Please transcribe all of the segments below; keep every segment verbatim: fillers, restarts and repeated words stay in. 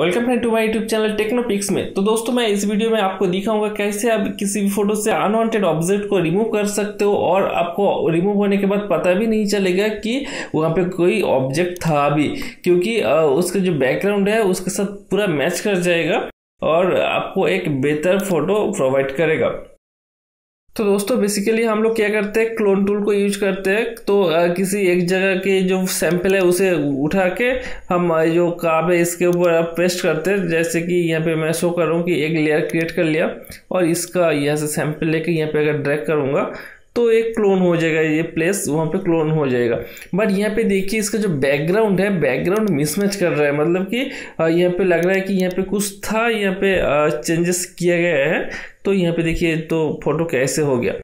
Welcome friend to my YouTube channel Techno Pix में। तो दोस्तों मैं इस वीडियो में आपको दिखाऊंगा कैसे आप किसी भी फोटो से अनवांटेड ऑब्जेक्ट को रिमूव कर सकते हो और आपको रिमूव होने के बाद पता भी नहीं चलेगा कि वहाँ पे कोई ऑब्जेक्ट था भी, क्योंकि उसका जो बैकग्राउंड है उसके साथ पूरा मैच कर जाएगा और आपको एक बेहतर फोटो प्रोवाइड करेगा। तो दोस्तों बेसिकली हम लोग क्या करते हैं, क्लोन टूल को यूज करते हैं। तो आ, किसी एक जगह के जो सैंपल है उसे उठा के हम जो कार्व है इसके ऊपर आप पेस्ट करते हैं। जैसे कि यहाँ पे मैं शो कर रहा हूँ कि एक लेयर क्रिएट कर लिया और इसका यहाँ से सैंपल लेके यहाँ पे अगर ड्रैग करूँगा तो एक क्लोन हो जाएगा, ये प्लेस वहाँ पे क्लोन हो जाएगा। बट यहाँ पे देखिए इसका जो बैकग्राउंड है बैकग्राउंड मिसमैच कर रहा है, मतलब कि यहाँ पे लग रहा है कि यहाँ पे कुछ था, यहाँ पे चेंजेस किया गया है। तो यहाँ पे देखिए तो फोटो कैसे हो गया।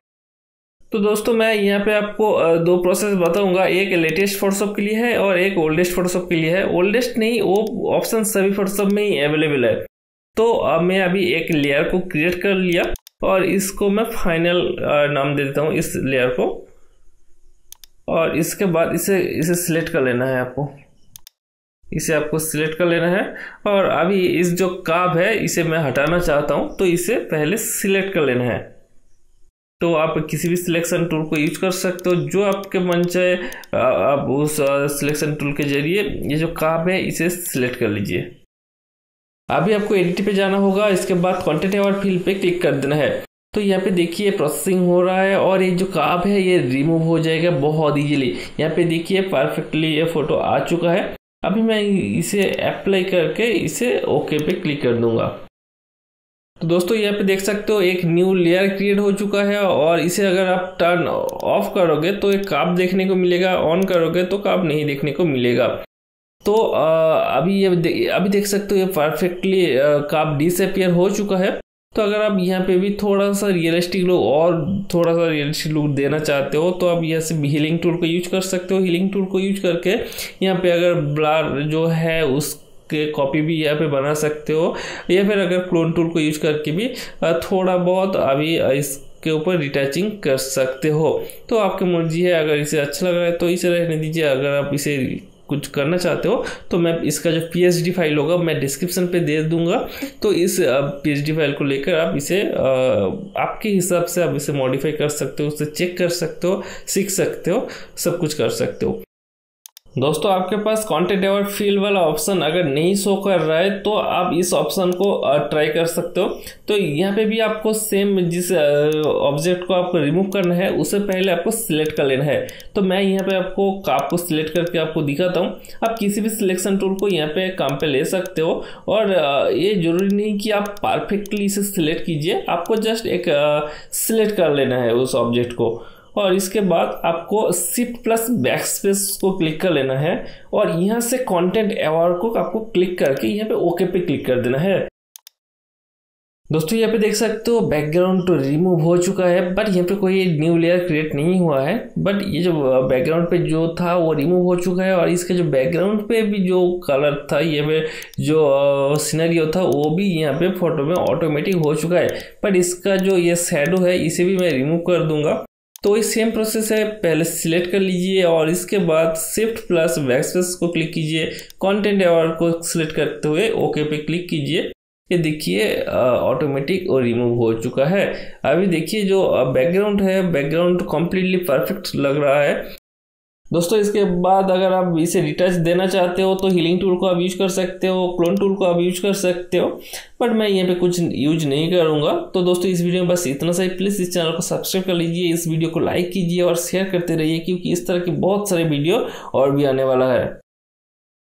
तो दोस्तों मैं यहाँ पे आपको दो प्रोसेस बताऊंगा, एक लेटेस्ट फोटोशॉप के लिए है और एक ओल्डेस्ट फोटोशॉप के लिए है। ओल्डेस्ट नहीं, वो ऑप्शन सभी फोटोशॉप में ही अवेलेबल है। तो अब मैं अभी एक लेयर को क्रिएट कर लिया और इसको मैं फाइनल नाम दे देता हूँ इस लेयर को, और इसके बाद इसे इसे सिलेक्ट कर लेना है आपको, इसे आपको सिलेक्ट कर लेना है। और अभी इस जो कर्व है इसे मैं हटाना चाहता हूँ तो इसे पहले सिलेक्ट कर लेना है। तो आप किसी भी सिलेक्शन टूल को यूज कर सकते हो जो आपके मन चाहे, आप उस सिलेक्शन टूल के जरिए ये जो कर्व है इसे सिलेक्ट कर लीजिए। अभी आपको एडिट पे जाना होगा, इसके बाद कॉन्टेंट अवेयर फिल पे क्लिक कर देना है। तो यहाँ पे देखिए प्रोसेसिंग हो रहा है और ये जो कर्व है ये रिमूव हो जाएगा बहुत इजीली। यहाँ पे देखिए परफेक्टली ये फोटो आ चुका है। अभी मैं इसे अप्लाई करके इसे ओके पे क्लिक कर दूंगा। तो दोस्तों यहाँ पे देख सकते हो एक न्यू लेयर क्रिएट हो चुका है और इसे अगर आप टर्न ऑफ करोगे तो एक कर्व देखने को मिलेगा, ऑन करोगे तो कर्व नहीं देखने को मिलेगा। तो अभी ये दे, अभी देख सकते हो ये परफेक्टली कर्व डिसअपीयर हो चुका है। तो अगर आप यहाँ पे भी थोड़ा सा रियलिस्टिक लुक और थोड़ा सा रियलिस्टिक लुक देना चाहते हो तो आप यहाँ से हीलिंग टूल को यूज कर सकते हो। हीलिंग टूल को यूज करके यहाँ पे अगर ब्लर जो है उसके कॉपी भी यहाँ पे बना सकते हो, या फिर अगर क्लोन टूल को यूज करके भी थोड़ा बहुत अभी इस के ऊपर रिटैचिंग कर सकते हो। तो आपकी मर्जी है, अगर इसे अच्छा लग रहा है तो इसे रहने दीजिए। अगर आप इसे कुछ करना चाहते हो तो मैं इसका जो पीएचडी फाइल होगा मैं डिस्क्रिप्शन पे दे दूंगा। तो इस पीएचडी फाइल को लेकर आप इसे आपके हिसाब से आप इसे मॉडिफाई कर सकते हो, उसे चेक कर सकते हो, सीख सकते हो, सब कुछ कर सकते हो। दोस्तों आपके पास कंटेंट अवेयर फिल वाला ऑप्शन अगर नहीं शो कर रहा है तो आप इस ऑप्शन को ट्राई कर सकते हो। तो यहाँ पे भी आपको सेम जिस ऑब्जेक्ट को आपको रिमूव करना है उसे पहले आपको सिलेक्ट कर लेना है। तो मैं यहाँ पे आपको कर्व को सिलेक्ट करके आपको दिखाता हूँ। आप किसी भी सिलेक्शन टूल को यहाँ पे काम पे ले सकते हो और ये जरूरी नहीं कि आप परफेक्टली इसे सिलेक्ट कीजिए, आपको जस्ट एक सिलेक्ट कर लेना है उस ऑब्जेक्ट को। और इसके बाद आपको शिफ्ट प्लस बैक स्पेस को क्लिक कर लेना है और यहाँ से कंटेंट अवेयर को आपको क्लिक करके यहाँ पे ओके पे क्लिक कर देना है। दोस्तों यहाँ पे देख सकते हो बैकग्राउंड तो रिमूव हो चुका है, बट यहाँ पे कोई न्यू लेयर क्रिएट नहीं हुआ है। बट ये जो बैकग्राउंड पे जो था वो रिमूव हो चुका है और इसके जो बैकग्राउंड पे भी जो कलर था, ये पे जो सीनरियो था वो भी यहाँ पे फोटो में ऑटोमेटिक हो चुका है। बट इसका जो ये शैडो है इसे भी मैं रिमूव कर दूंगा। तो ये सेम प्रोसेस है, पहले सिलेक्ट कर लीजिए और इसके बाद शिफ्ट प्लस बैकस्पेस को क्लिक कीजिए, कंटेंट अवेयर को सिलेक्ट करते हुए ओके पे क्लिक कीजिए। ये देखिए ऑटोमेटिक और रिमूव हो चुका है। अभी देखिए जो बैकग्राउंड है बैकग्राउंड कम्प्लीटली परफेक्ट लग रहा है। दोस्तों इसके बाद अगर आप इसे रिटच देना चाहते हो तो हीलिंग टूल को आप यूज कर सकते हो, क्लोन टूल को आप यूज कर सकते हो, बट मैं यहाँ पे कुछ यूज नहीं करूँगा। तो दोस्तों इस वीडियो में बस इतना सा ही। प्लीज़ इस चैनल को सब्सक्राइब कर लीजिए, इस वीडियो को लाइक कीजिए और शेयर करते रहिए, क्योंकि इस तरह की बहुत सारे वीडियो और भी आने वाला है।